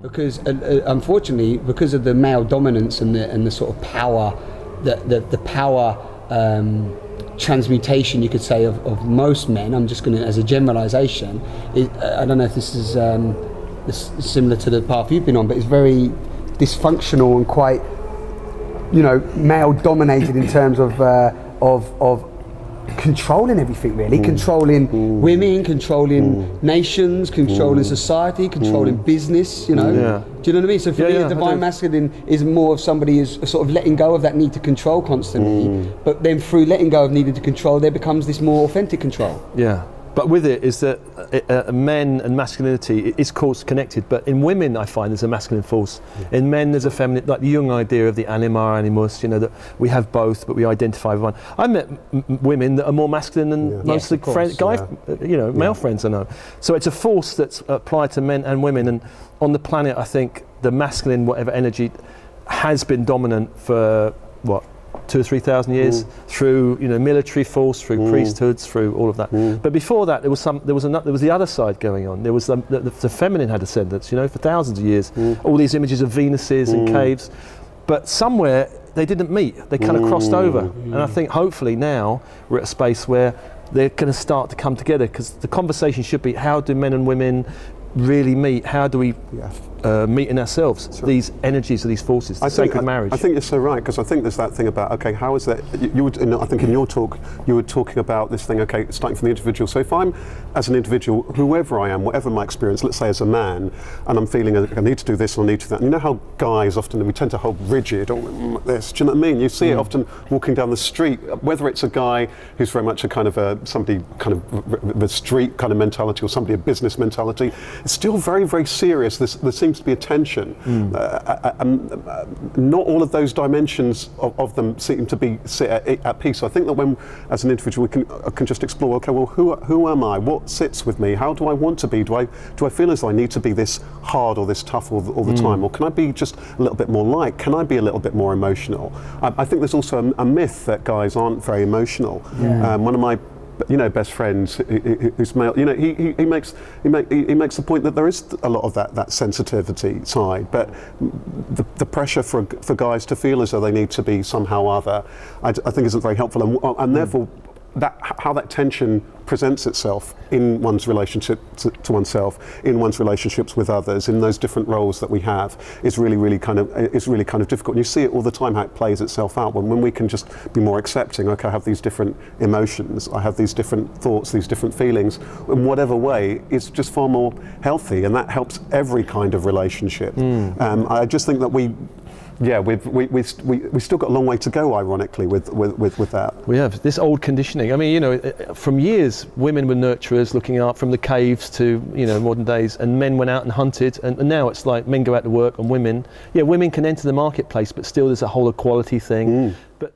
Because unfortunately, because of the male dominance and the sort of power, the power transmutation, you could say, of most men. I'm just going to, as a generalisation, I don't know if this is similar to the path you've been on, but it's very dysfunctional and quite, you know, male dominated in terms of controlling everything, really. Controlling women, controlling nations, controlling society, controlling business, you know. Do you know what I mean? So for me, the divine masculine is more of somebody who's sort of letting go of that need to control constantly, but then through letting go of needing to control, there becomes this more authentic control. Yeah, but with it is that men and masculinity is, of course, connected, but in women I find there's a masculine force. In men there's a feminine, like the Jung idea of the anima, animus, you know, that we have both but we identify with one. I met women that are more masculine than most of the male friends I know. So it's a force that's applied to men and women, and on the planet I think the masculine, whatever energy, has been dominant for, what, 2,000 or 3,000 years through, you know, military force, through priesthoods, through all of that. But before that, there was the other side going on. There was the feminine had ascendance, you know, for thousands of years. All these images of Venuses and caves, but somewhere they didn't meet. They kind of crossed over. And I think hopefully now we're at a space where they're going to start to come together, because the conversation should be, how do men and women really meet? How do we meet in ourselves these energies, or these forces, the sacred marriage? I think you're so right, because I think there's that thing about, okay, how is that? I think in your talk you were talking about this thing, okay, starting from the individual. So if I'm, as an individual, whoever I am, whatever my experience, let's say as a man, and I'm feeling I need to do this and I need to do that. And you know how guys often, we tend to hold rigid, or this, do you know what I mean? You see it often walking down the street, whether it's a guy who's very much a kind of the street kind of mentality, or somebody a business mentality. It's still very, very serious. There seems to be a tension. Not all of those dimensions of them seem to be at peace. So I think that when, as an individual, we can just explore, okay, well, who am I? What sits with me? How do I want to be? Do I feel as though I need to be this hard or this tough all the time? Or can I be just a little bit more light? Can I be a little bit more emotional? I think there's also a myth that guys aren't very emotional. One of my best friends who's male, you know, he makes the point that there is a lot of that sensitivity side, but the pressure for guys to feel as though they need to be somehow other, I think isn't very helpful, and therefore how that tension presents itself in one's relationship to oneself, in one's relationships with others, in those different roles that we have, is really kind of difficult. And you see it all the time, how it plays itself out. When we can just be more accepting, okay, I have these different emotions, I have these different thoughts, these different feelings, in whatever way, it's just far more healthy, and that helps every kind of relationship. I just think that we've still got a long way to go, ironically, with that. We have this old conditioning. I mean, you know, from years, women were nurturers, looking out from the caves to, you know, modern days, and men went out and hunted, and now it's like men go out to work, and women, yeah, women can enter the marketplace, but still there's a whole equality thing. But